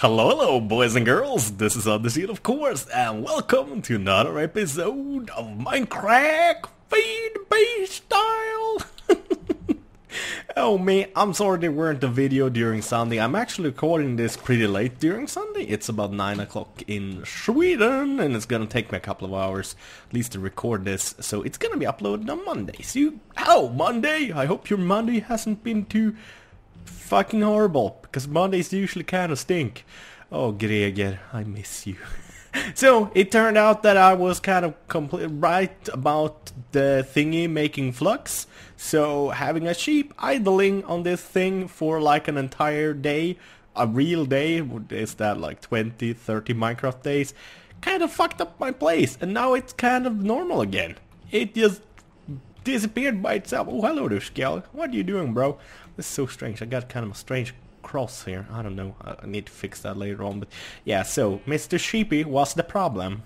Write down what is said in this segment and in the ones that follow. Hello boys and girls, this is AnderZEL of course, and welcome to another episode of Minecraft Feed the Beast style! Oh man, I'm sorry there weren't a video during Sunday. I'm actually recording this pretty late during Sunday. It's about 9 o'clock in Sweden, and it's gonna take me a couple of hours at least to record this, so it's gonna be uploaded on Monday. Monday! I hope your Monday hasn't been too fucking horrible, because Mondays usually kind of stink. Oh Greger, I miss you. So it turned out that I was kind of right about the thingy making flux. So having a sheep idling on this thing for like an entire day, a real day, is that like 20-30 Minecraft days, kind of fucked up my place, and now it's kind of normal again. It just disappeared by itself. Oh hello there, Skel. What are you doing, bro? It's so strange. I got kind of a strange cross here. I don't know. I need to fix that later on. But yeah, so Mr. Sheepy was the problem.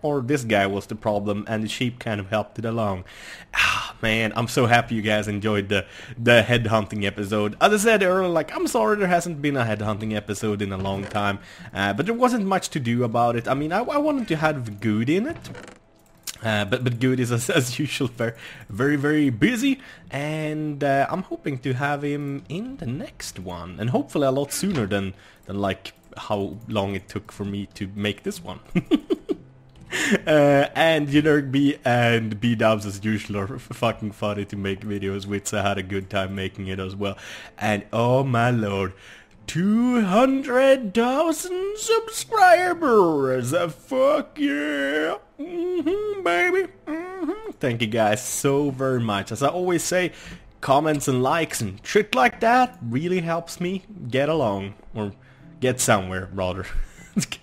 Or this guy was the problem, and the sheep kind of helped it along. Ah, man, I'm so happy you guys enjoyed the headhunting episode. As I said earlier, like, I'm sorry there hasn't been a headhunting episode in a long time. But there wasn't much to do about it. I mean, I wanted to have good in it. But good is as usual very, very busy, and I'm hoping to have him in the next one, and hopefully a lot sooner than like how long it took for me to make this one. And Eric B and B-dubs as usual are fucking funny to make videos with, so I had a good time making it as well. And oh my lord, 200,000 subscribers! Fuck yeah! Baby! Thank you guys so very much. As I always say, comments and likes and shit like that really helps me get along. Or get somewhere, rather.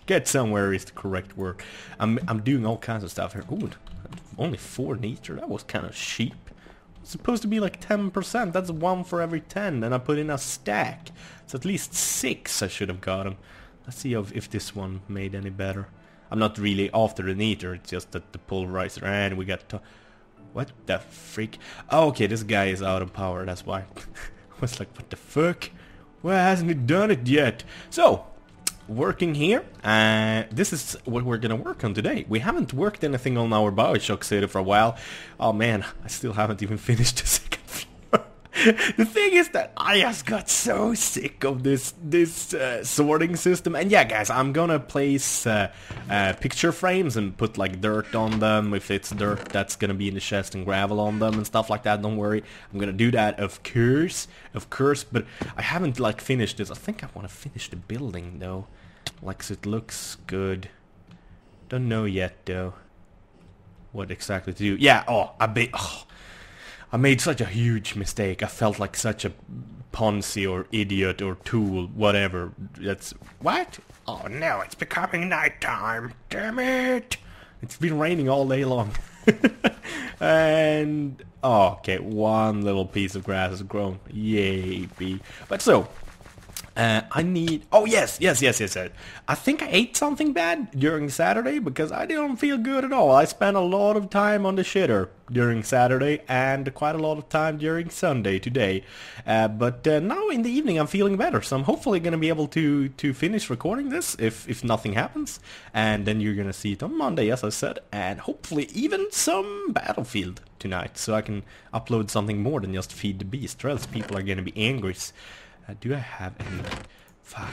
Get somewhere is the correct word. I'm doing all kinds of stuff here. Ooh, only 4 nature. That was kind of cheap. Supposed to be like 10%, that's 1 for every 10, and I put in a stack, so at least 6 I should have gotten. Let's see if this one made any better. I'm not really after an eater, it's just that the pulverizer, and we got to... What the freak? Oh, okay, this guy is out of power, that's why. I was like, what the fuck? Why hasn't he done it yet? So, working here, this is what we're gonna work on today. We haven't worked anything on our BioShock City for a while. Oh man, I still haven't even finished the second floor. The thing is that I just got so sick of this sorting system. And yeah guys, I'm gonna place picture frames and put like dirt on them. If it's dirt, that's gonna be in the chest, and gravel on them and stuff like that. Don't worry, I'm gonna do that, of course, but I haven't like finished this. I think I want to finish the building though. Like, it looks good. Don't know yet though what exactly to do. Yeah, I made such a huge mistake. I felt like such a Ponzi or idiot or tool, whatever. That's... What? Oh no, it's becoming nighttime. Damn it! It's been raining all day long. And... Oh, okay, one little piece of grass has grown. Yay, bee. But so... I need... Oh, yes. I think I ate something bad during Saturday because I didn't feel good at all. I spent a lot of time on the shitter during Saturday and quite a lot of time during Sunday today. But now in the evening I'm feeling better, so I'm hopefully going to be able to finish recording this if nothing happens. And then you're going to see it on Monday, as I said, and hopefully even some Battlefield tonight, so I can upload something more than just Feed the Beast, or else people are going to be angry. Do I have any... Fuck.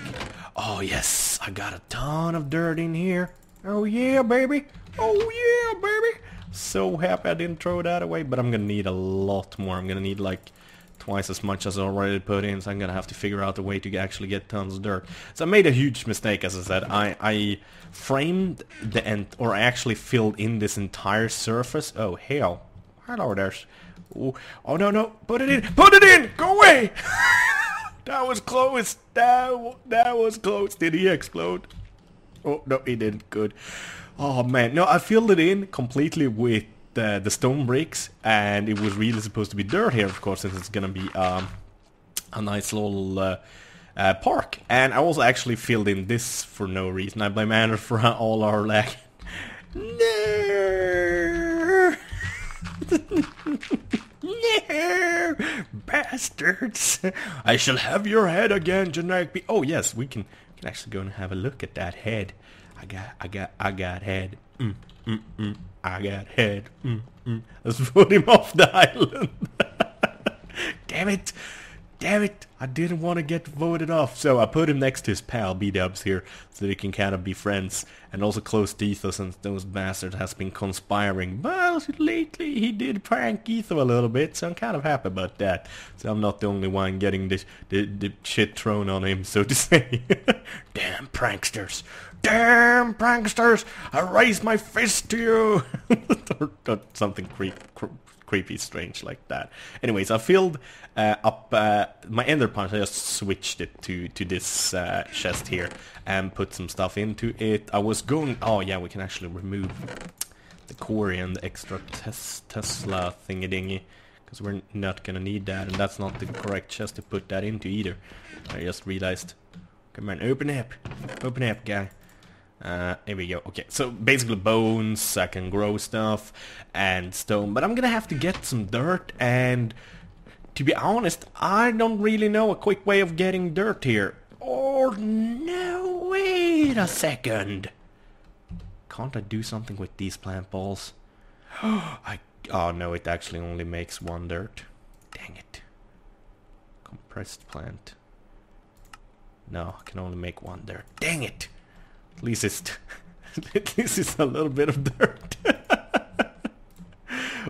Oh yes, I got a ton of dirt in here. Oh yeah, baby. Oh yeah, baby. So happy I didn't throw that away, but I'm gonna need a lot more. I'm gonna need like twice as much as I already put in, so I'm gonna have to figure out a way to actually get tons of dirt. So I made a huge mistake, as I said. I framed the end, or I actually filled in this entire surface. Oh hell. Hello there. Oh no. Put it in. Put it in. Go away. That was close. That was close. Did he explode? Oh no, he didn't. Good. Oh man, no, I filled it in completely with the stone bricks, and it was really supposed to be dirt here, of course, since it's gonna be a nice little park. And I also actually filled in this for no reason. I blame Anders for all our lack. No. No, bastards! I shall have your head again, Generic B. Oh yes, we can Actually going to have a look at that head. I got head. I got head. Let's vote him off the island. Damn it. Damn it. I didn't want to get voted off. So I put him next to his pal B-dubs here so they can kind of be friends. And also close to Etho, since those bastards has been conspiring. But lately he did prank Etho a little bit, so I'm kind of happy about that. So I'm not the only one getting the shit thrown on him, so to say. Damn pranksters. Damn pranksters. I raise my fist to you. or something creepy, strange like that. Anyways, I filled up my ender punch. I just switched it to this chest here and put some stuff into it. I was going... Oh, yeah, we can actually remove the quarry and the extra Tesla thingy-dingy, because we're not going to need that, and that's not the correct chest to put that into either. I just realized. Come on, open up. Open up, guy. Here we go. Okay, so basically bones, I can grow stuff, and stone, but I'm gonna have to get some dirt, and to be honest, I don't really know a quick way of getting dirt here. Or no, wait a second. Can't I do something with these plant balls? Oh no, it actually only makes one dirt. Dang it. Compressed plant. No, I can only make one dirt. Dang it. At least it's a little bit of dirt.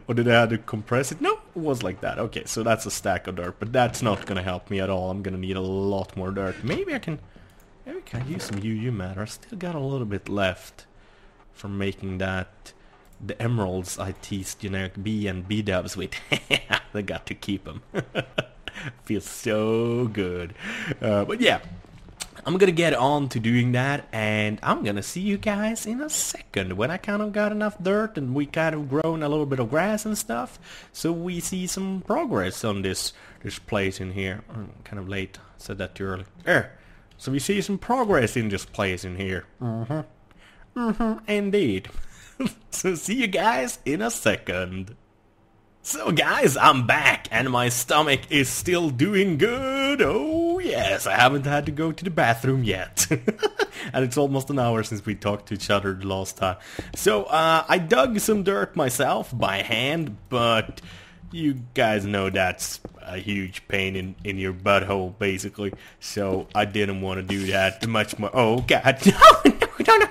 Or did I have to compress it? No, it was like that. Okay, so that's a stack of dirt, but that's not gonna help me at all. I'm gonna need a lot more dirt. Maybe I can use some UU matter. I still got a little bit left from making that the emeralds I teased generic B and B-dubs with. They got to keep them. Feels so good. But yeah. I'm gonna get on to doing that, and I'm gonna see you guys in a second when I kind of got enough dirt and we kind of grown a little bit of grass and stuff, so we see some progress on this place in here. I'm kind of late, said that too early. So we see some progress in this place in here. Indeed. So see you guys in a second. So guys, I'm back, and my stomach is still doing good. Oh yes, I haven't had to go to the bathroom yet. And it's almost an hour since we talked to each other the last time. So I dug some dirt myself by hand, but you guys know that's a huge pain in your butthole, basically. So I didn't want to do that much more. Oh god,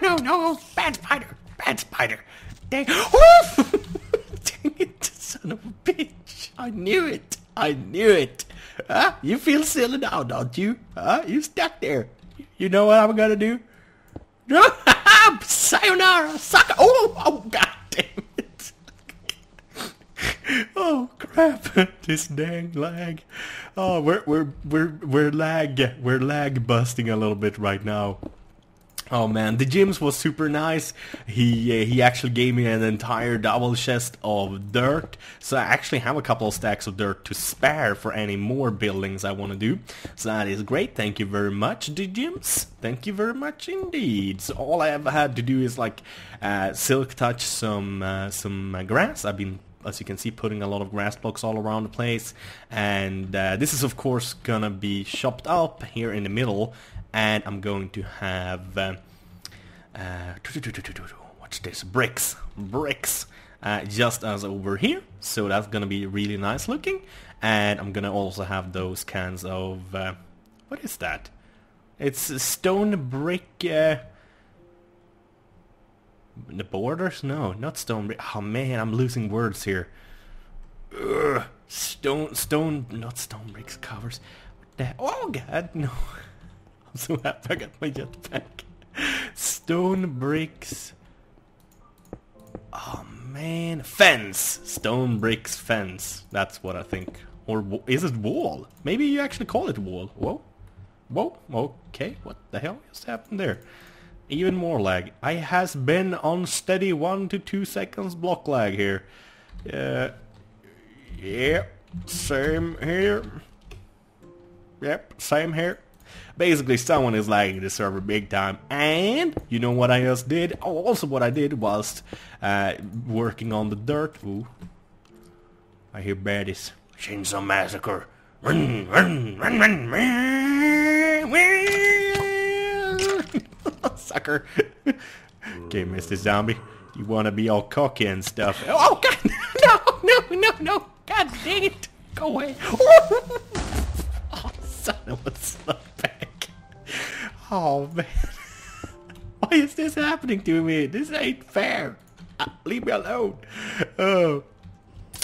no, bad spider. Dang. Dang it, son of a bitch. I knew it. Huh? You feel silly now, don't you? Huh? You stuck there. You know what I'm gonna do? No! Sayonara, sucker! Oh, god damn it. Oh, crap. This dang lag. Oh, we're lag busting a little bit right now. Oh man, the gyms was super nice. He actually gave me an entire double chest of dirt, so I actually have a couple of stacks of dirt to spare for any more buildings I want to do. So that is great. Thank you very much, the gyms. Thank you very much indeed. So all I ever had to do is like silk touch some grass. I've been, as you can see, putting a lot of grass blocks all around the place, and this is of course gonna be chopped up here in the middle. And I'm going to have watch this, bricks just as over here, so that's gonna be really nice looking. And I'm gonna also have those kinds of what is that? It's stone brick the borders? No, not stone brick. Oh man, I'm losing words here. Ugh, stone not stone bricks covers. What the? Oh god, no. I'm so happy I got my jetpack. Stone bricks. Oh man, fence. Stone bricks fence. That's what I think. Or is it wall? Maybe you actually call it wall. Whoa. Okay. What the hell just happened there? Even more lag. I has been on steady 1 to 2 seconds block lag here. Yeah. Same here. Yep. Same here. Basically, someone is lagging the server big time, and you know what I just did? Oh, also what I did was working on the dirt. Ooh, I hear baddies. Chainsaw Massacre. Run, run, run, run, run. sucker. Okay, Mr. Zombie, you want to be all cocky and stuff. Oh, God! No, no, no, no! God dang it! Go away! Oh, son of a slutbag. Oh, man. Why is this happening to me? This ain't fair. Leave me alone. Oh.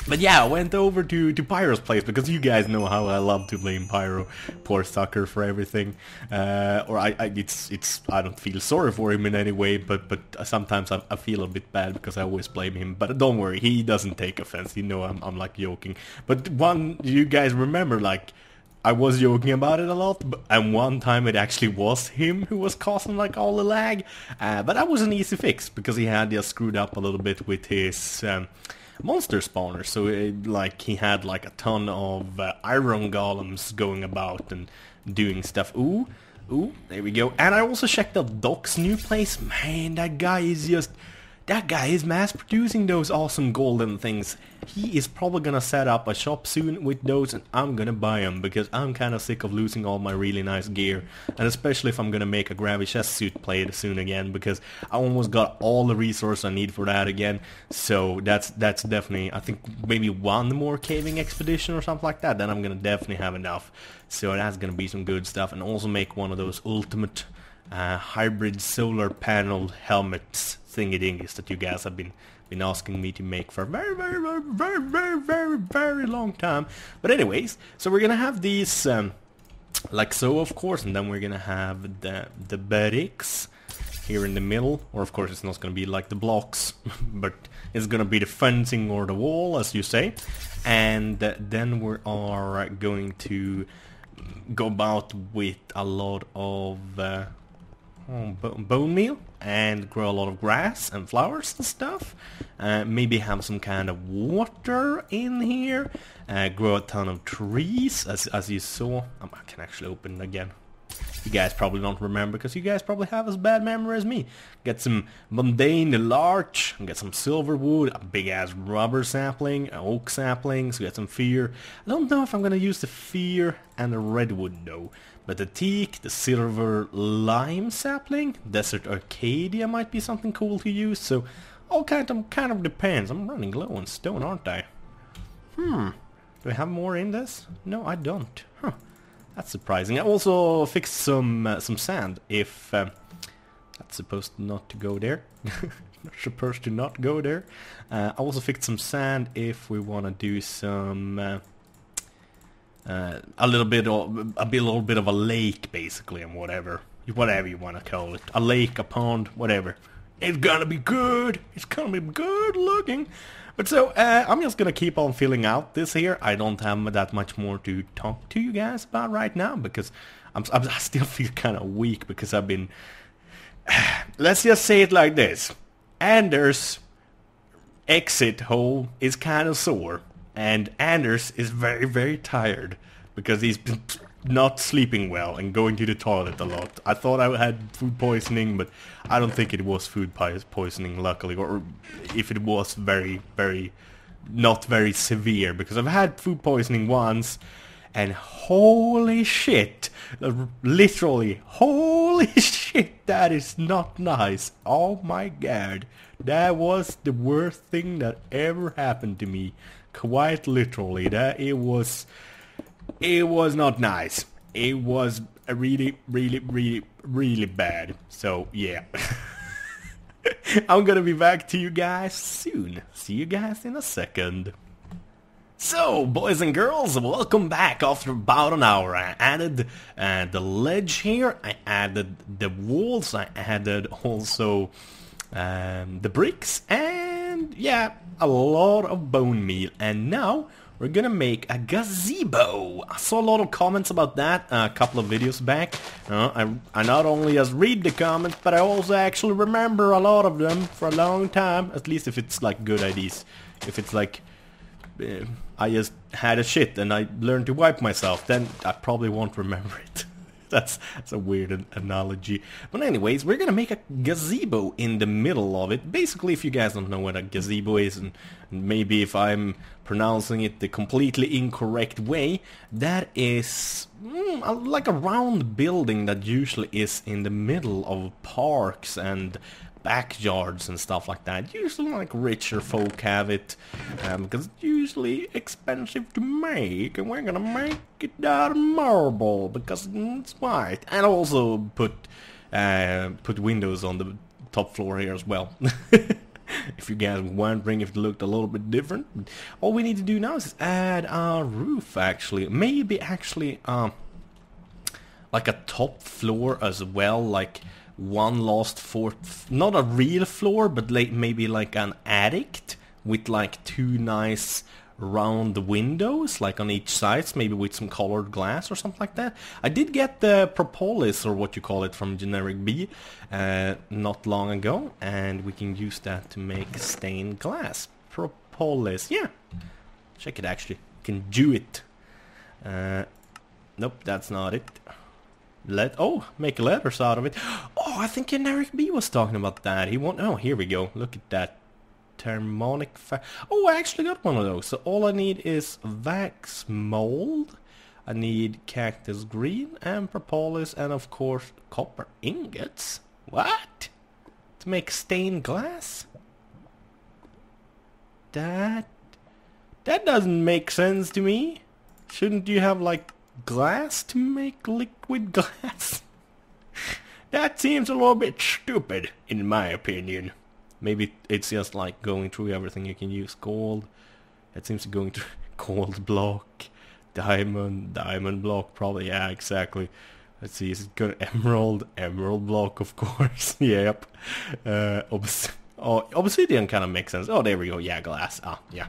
But yeah, I went over to Pyro's place because you guys know how I love to blame Pyro, poor sucker, for everything. I don't feel sorry for him in any way, but sometimes I feel a bit bad because I always blame him. But don't worry, he doesn't take offense. You know, I'm like joking. But one, you guys remember, like, I was joking about it a lot, and one time it actually was him who was causing like all the lag. But that was an easy fix because he had just screwed up a little bit with his monster spawner, so it, like, he had like a ton of iron golems going about and doing stuff. Ooh, there we go. And I also checked out Doc's new place. Man, that guy is just, that guy is mass producing those awesome golden things. He is probably gonna set up a shop soon with those, and I'm gonna buy them because I'm kinda sick of losing all my really nice gear, and especially if I'm gonna make a gravity chest suit plate soon again, because I almost got all the resources I need for that again. So that's definitely, I think maybe one more caving expedition or something like that, then I'm gonna definitely have enough. So that's gonna be some good stuff, and also make one of those ultimate hybrid solar panel helmets thingy-dingies that you guys have been asking me to make for a very, very long time. But anyways, so we're gonna have these like so, of course, and then we're gonna have the barracks here in the middle, or of course it's not gonna be like the blocks but it's gonna be the fencing or the wall, as you say. And then we are going to go about with a lot of bone meal and grow a lot of grass and flowers and stuff. Maybe have some kind of water in here. Grow a ton of trees, as you saw. I can actually open it again. You guys probably don't remember because you guys probably have as bad memory as me. Get some mundane larch, get some silver wood, a big ass rubber sapling, oak saplings, get some fear. I don't know if I'm gonna use the fear and the redwood though. But the teak, the silver lime sapling, desert Arcadia might be something cool to use. So all kind of depends. I'm running low on stone, aren't I? Do I have more in this? No, I don't. Huh. That's surprising. I also fixed some sand. If that's supposed not to go there. Supposed to not go there. I also fixed some sand if we want to do some. A little bit of a lake, basically, and whatever you want to call it, a lake, a pond, whatever. It's gonna be good. It's gonna be good looking. But so I'm just gonna keep on filling out this here. I don't have that much more to talk to you guys about right now because I still feel kind of weak because I've been. Let's just say it like this: Anders' exit hole is kind of sore. And Anders is very, very tired because he's been not sleeping well and going to the toilet a lot. I thought I had food poisoning, but I don't think it was food poisoning, luckily. Or if it was, very, very not very severe, because I've had food poisoning once and holy shit, literally holy shit, that is not nice. Oh my god, that was the worst thing that ever happened to me. Quite literally, that it was not nice. It was really, really, really, really bad. So yeah, I'm gonna be back to you guys soon. See you guys in a second. So, boys and girls, welcome back. After about an hour, I added the ledge here. I added the walls. I added also the bricks and yeah, a lot of bone meal. And now we're gonna make a gazebo. I saw a lot of comments about that a couple of videos back. I not only just read the comments, but I also actually remember a lot of them for a long time, at least if it's like good ideas. If it's like I just had a shit and I learned to wipe myself, then I probably won't remember it. That's a weird analogy. But anyways, we're gonna make a gazebo in the middle of it. Basically, if you guys don't know what a gazebo is, and maybe if I'm pronouncing it the completely incorrect way, that is like a round building that usually is in the middle of parks and backyards and stuff like that. Usually like richer folk have it, because it's usually expensive to make, and we're gonna make it out of marble because it's white, and also put windows on the top floor here as well. If you guys were wondering if it looked a little bit different, all we need to do now is add a roof, actually. Maybe actually like a top floor as well, like one last fourth, not a real floor, but like maybe like an attic with like two nice round windows like on each side, maybe with some colored glass or something like that. I did get the propolis, or what you call it, from Generic B not long ago, and we can use that to make stained glass. Propolis, yeah, check it, actually can do it. Nope, that's not it. Make letters out of it. Oh, I think Eric B was talking about that. He won't. Oh, here we go. Look at that. Thermonic. Oh, I actually got one of those. So all I need is wax mold. I need cactus green and propolis, and of course copper ingots. What? To make stained glass? That doesn't make sense to me. Shouldn't you have like glass to make liquid glass? That seems a little bit stupid, in my opinion. Maybe it's just like going through everything you can use. Gold. It seems going through gold block, diamond block, probably. Yeah, exactly. Let's see. Is it good? Emerald block, of course. Yep. Obsidian kind of makes sense. Oh, there we go. Yeah, glass. Ah, yeah.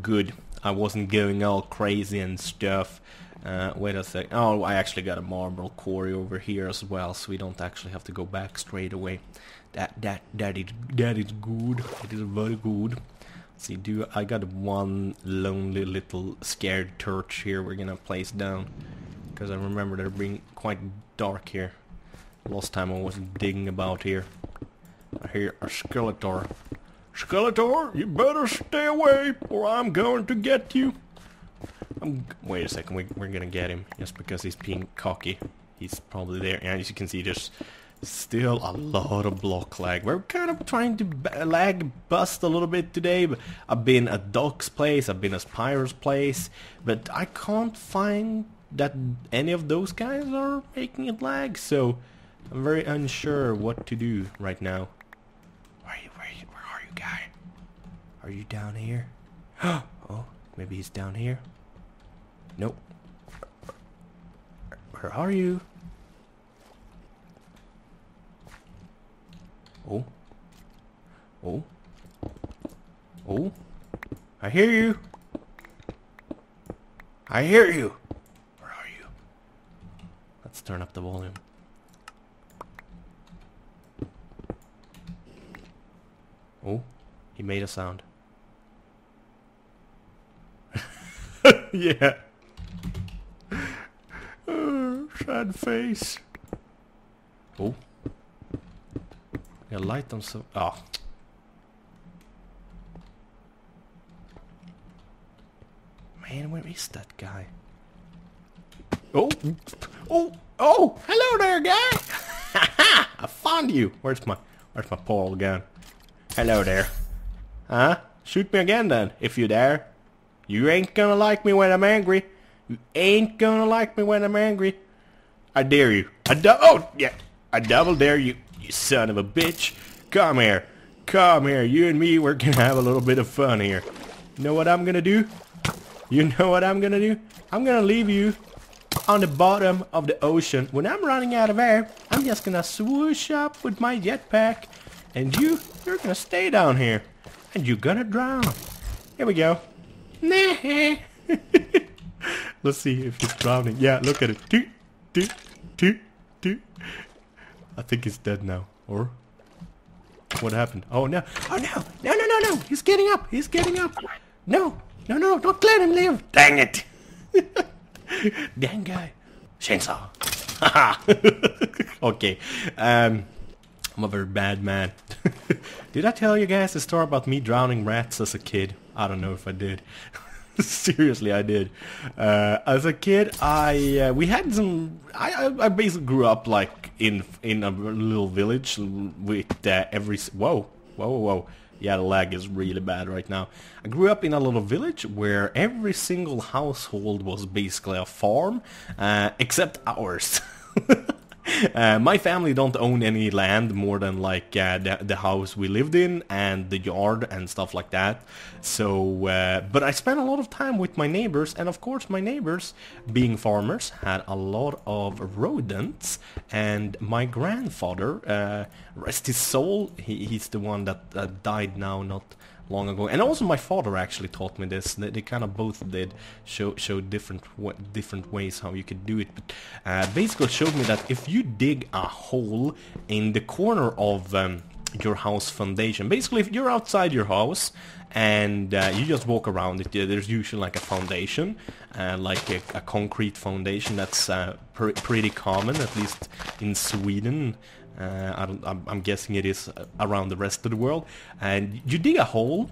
Good. I wasn't going all crazy and stuff. Wait a sec. Oh, I actually got a marble quarry over here as well, so we don't actually have to go back straight away. That is good. It is very good. Let's see, I got one lonely little scared torch here. We're gonna place down, because I remember they're being quite dark here. Last time I was digging about here. I hear a Skeletor. Skeletor, you better stay away, or I'm going to get you. Wait a second, we're gonna get him, just because he's being cocky. He's probably there, and as you can see, there's still a lot of block lag. We're kind of trying to lag bust a little bit today, but I've been at Doc's place, I've been at Pyro's place, but I can't find that any of those guys are making it lag, so I'm very unsure what to do right now. Guy, are you down here? Oh, maybe he's down here. Nope. Where are you? Oh, I hear you. Where are you? Let's turn up the volume. Oh, he made a sound. Yeah. Oh, sad face. Oh. Yeah, light them so. Oh. Man, where is that guy? Oh. Oh, hello there, guy. I found you. Where's my portal gun? Hello there. Huh? Shoot me again then, if you dare. You ain't gonna like me when I'm angry. I dare you. I double dare you, you son of a bitch. Come here. You and me, we're gonna have a little bit of fun here. You know what I'm gonna do? I'm gonna leave you on the bottom of the ocean. When I'm running out of air, I'm just gonna swoosh up with my jetpack. And you're gonna stay down here. And you're gonna drown. Here we go. Nah. Let's see if he's drowning. Yeah, look at it. I think he's dead now. Or? What happened? Oh, no. Oh, no. No. He's getting up. No. Don't let him live. Dang it. Dang guy. Chainsaw. Okay. I'm a very bad man. Did I tell you guys the story about me drowning rats as a kid? I don't know if I did. Seriously, I did. As a kid, I basically grew up like in a little village with every whoa. Yeah, the lag is really bad right now. I grew up in a little village where every single household was basically a farm, except ours. My family don't own any land more than like the house we lived in and the yard and stuff like that. So, but I spent a lot of time with my neighbors, and of course my neighbors, being farmers, had a lot of rodents. And my grandfather, rest his soul, he's the one that died now, not long ago. And also my father actually taught me this. They kind of both did show different ways how you could do it, but basically showed me that if you dig a hole in the corner of your house foundation, basically if you're outside your house and you just walk around it, there's usually like a foundation, like a concrete foundation that's pretty common, at least in Sweden. I'm guessing it is around the rest of the world. And you dig a hole,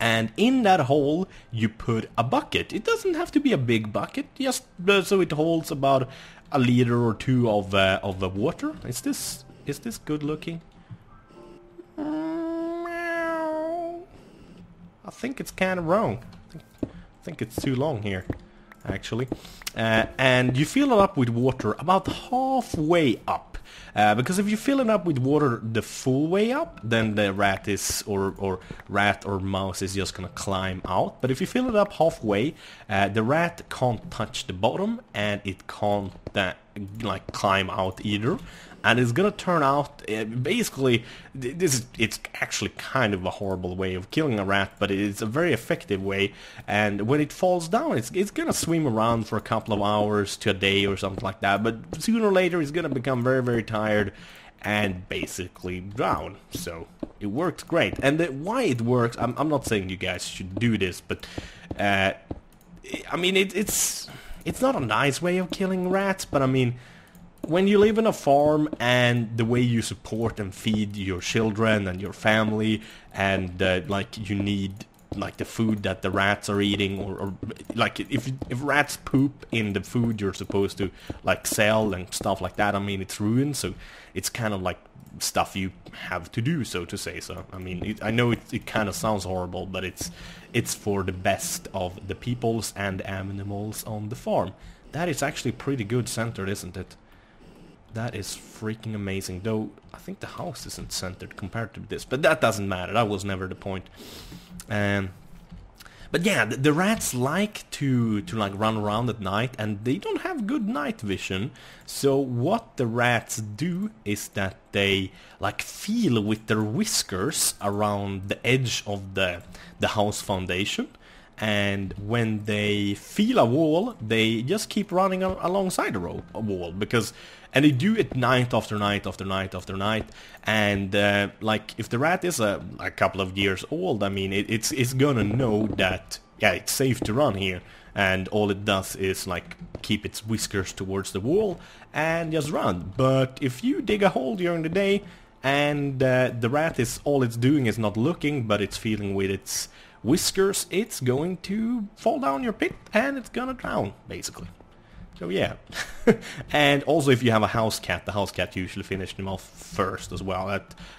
and in that hole you put a bucket. It doesn't have to be a big bucket, just so it holds about a liter or two of the water. Is this good looking? I think it's kind of wrong. I think it's too long here, actually. And you fill it up with water about halfway up. Because if you fill it up with water the full way up, then the rat is or mouse is just gonna climb out. But if you fill it up halfway, the rat can't touch the bottom, and it can't like climb out either. And it's gonna turn out basically it's actually kind of a horrible way of killing a rat, but it's a very effective way. And when it falls down, it's gonna swim around for a couple of hours to a day or something like that. But sooner or later, it's gonna become very, very tired and basically drown. So it works great. And why it works, I'm not saying you guys should do this, but I mean it's not a nice way of killing rats, but I mean, when you live in a farm and the way you support and feed your children and your family, and like you need like the food that the rats are eating, or like if rats poop in the food you're supposed to like sell and stuff like that, I mean it's ruined. So it's kind of like stuff you have to do, so to say. So I mean, I know it kind of sounds horrible, but it's for the best of the peoples and animals on the farm. That is actually pretty good centered, isn't it? That is freaking amazing. Though I think the house isn't centered compared to this, but that doesn't matter. That was never the point. But yeah, the rats like to like run around at night, and they don't have good night vision. So what the rats do is that they like feel with their whiskers around the edge of the house foundation, and when they feel a wall, they just keep running alongside a wall, because. And they do it night after night after night after night. And like if the rat is a couple of years old, I mean it's gonna know that, yeah, it's safe to run here, and all it does is like keep its whiskers towards the wall and just run. But if you dig a hole during the day and the rat is, all it's doing is not looking, but it's feeling with its whiskers, it's going to fall down your pit and it's gonna drown, basically. So yeah. And also if you have a house cat, the house cat usually finished him off first as well.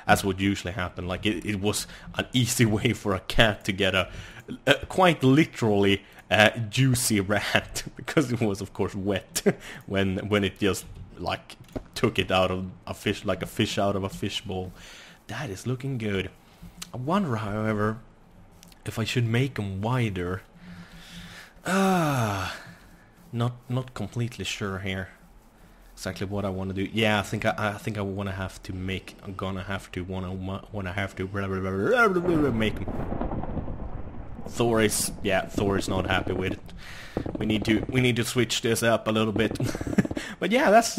That's what usually happened. Like it was an easy way for a cat to get a quite literally juicy rat, because it was of course wet when it just like took it out of a fish, like a fish out of a fishbowl. That is looking good. I wonder, however, if I should make them wider. Not completely sure here exactly what I want to do. Yeah, I think I want to have to make. I'm gonna have to wanna have to make them. Thor is, yeah, Thor is not happy with it. We need to switch this up a little bit. But yeah, that's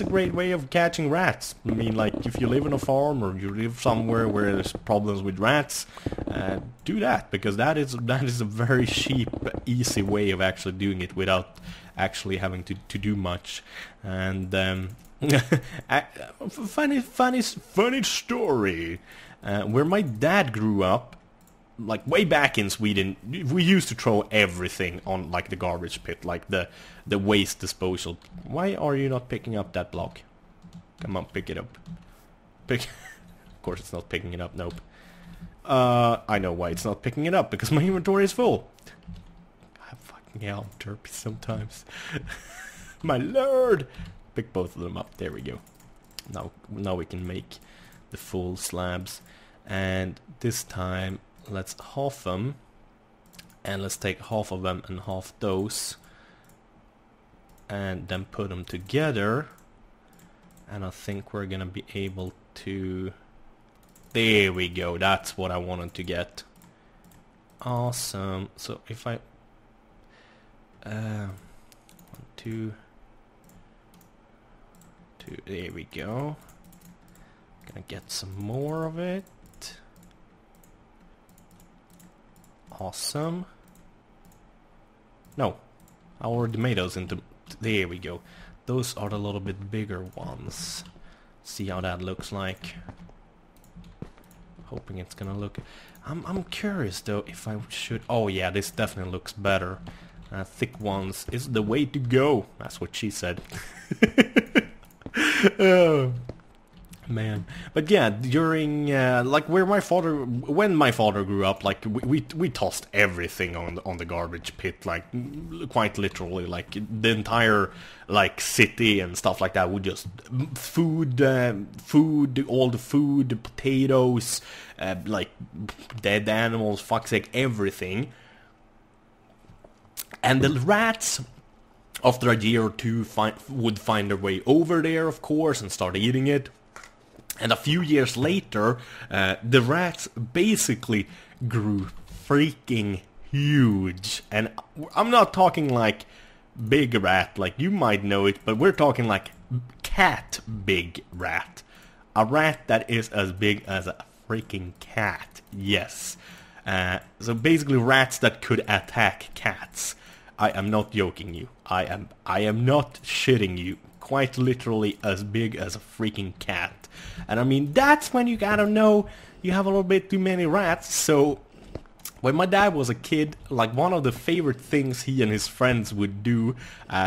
a great way of catching rats. I mean, like, if you live on a farm or you live somewhere where there's problems with rats, do that, because that is a very cheap, easy way of actually doing it without actually having to do much. And funny story. Where my dad grew up, like way back in Sweden, we used to throw everything on like the garbage pit, like the waste disposal. Why are you not picking up that block? Come on, pick it up. Of course it's not picking it up. Nope. I know why it's not picking it up, because my inventory is full. God fucking hell, I'm derpy sometimes. My lord. Pick both of them up. There we go. Now we can make the full slabs, and this time let's half them, and let's take half of them and half those, and then put them together, and I think we're gonna be able to... There we go, that's what I wanted to get. Awesome. So if I... 1, 2, 2, there we go. Gonna get some more of it. Awesome. No, I already made those into... There we go. Those are the little bit bigger ones. See how that looks like. Hoping it's gonna look... I'm curious though if I should... Oh yeah, this definitely looks better. Thick ones is the way to go. That's what she said. Oh man. But yeah, during like when my father grew up, like we tossed everything on the garbage pit, like quite literally, like the entire like city and stuff like that would just food, all the food, the potatoes, like dead animals, fuck's sake, everything. And the rats, after a year or two, would find their way over there, of course, and start eating it. And a few years later, the rats basically grew freaking huge. And I'm not talking like big rat, like you might know it, but we're talking like cat big rat. A rat that is as big as a freaking cat, yes. So basically rats that could attack cats. I am not joking you. I am not shitting you. Quite literally as big as a freaking cat. And I mean, that's when you gotta know you have a little bit too many rats. So when my dad was a kid, like one of the favorite things he and his friends would do,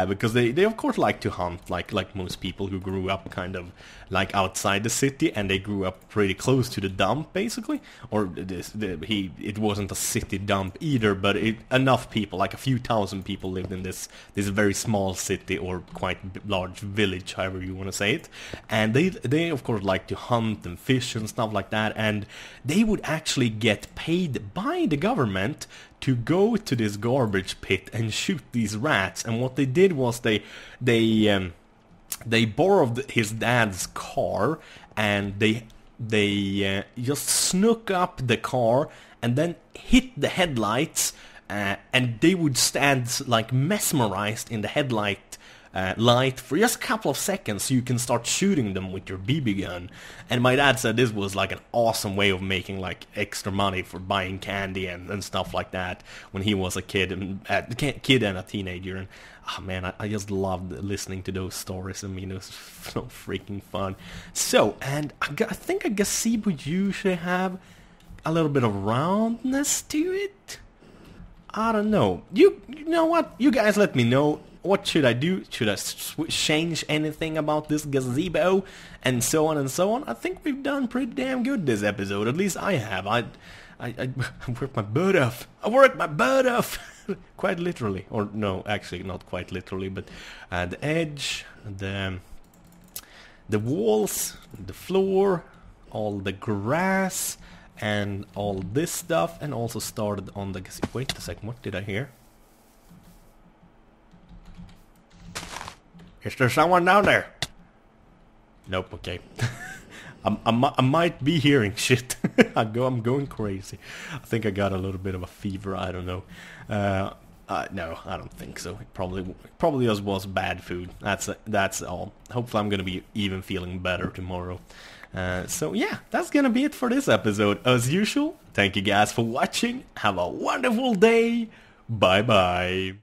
because they of course like to hunt, like most people who grew up kind of like outside the city, and they grew up pretty close to the dump basically, or it wasn't a city dump either, but enough people, like a few thousand people lived in this very small city, or quite large village, however you want to say it. And they of course like to hunt and fish and stuff like that, and they would actually get paid by the government to go to this garbage pit and shoot these rats. And what they did was they borrowed his dad's car, and they just snuck up the car and then hit the headlights, and they would stand like mesmerized in the headlight light for just a couple of seconds, so you can start shooting them with your BB gun. And my dad said this was like an awesome way of making like extra money for buying candy and stuff like that when he was a kid and a teenager. And oh man, I just loved listening to those stories. I mean, it was so freaking fun. So, and I think a gazebo usually have a little bit of roundness to it. I don't know. You know what? You guys let me know. What should I do? Should I change anything about this gazebo? And so on and so on. I think we've done pretty damn good this episode. At least I have. I worked my butt off. I worked my butt off! Quite literally. Or no, actually not quite literally. But the edge, the walls, the floor, all the grass, and all this stuff. And also started on the gazebo. Wait a second, what did I hear? Is there someone down there? Nope, okay. I might be hearing shit. I'm going crazy. I think I got a little bit of a fever. I don't know. No, I don't think so. It probably just was bad food. That's all. Hopefully, I'm gonna be even feeling better tomorrow. So yeah, that's gonna be it for this episode. As usual, thank you guys for watching. Have a wonderful day. Bye bye.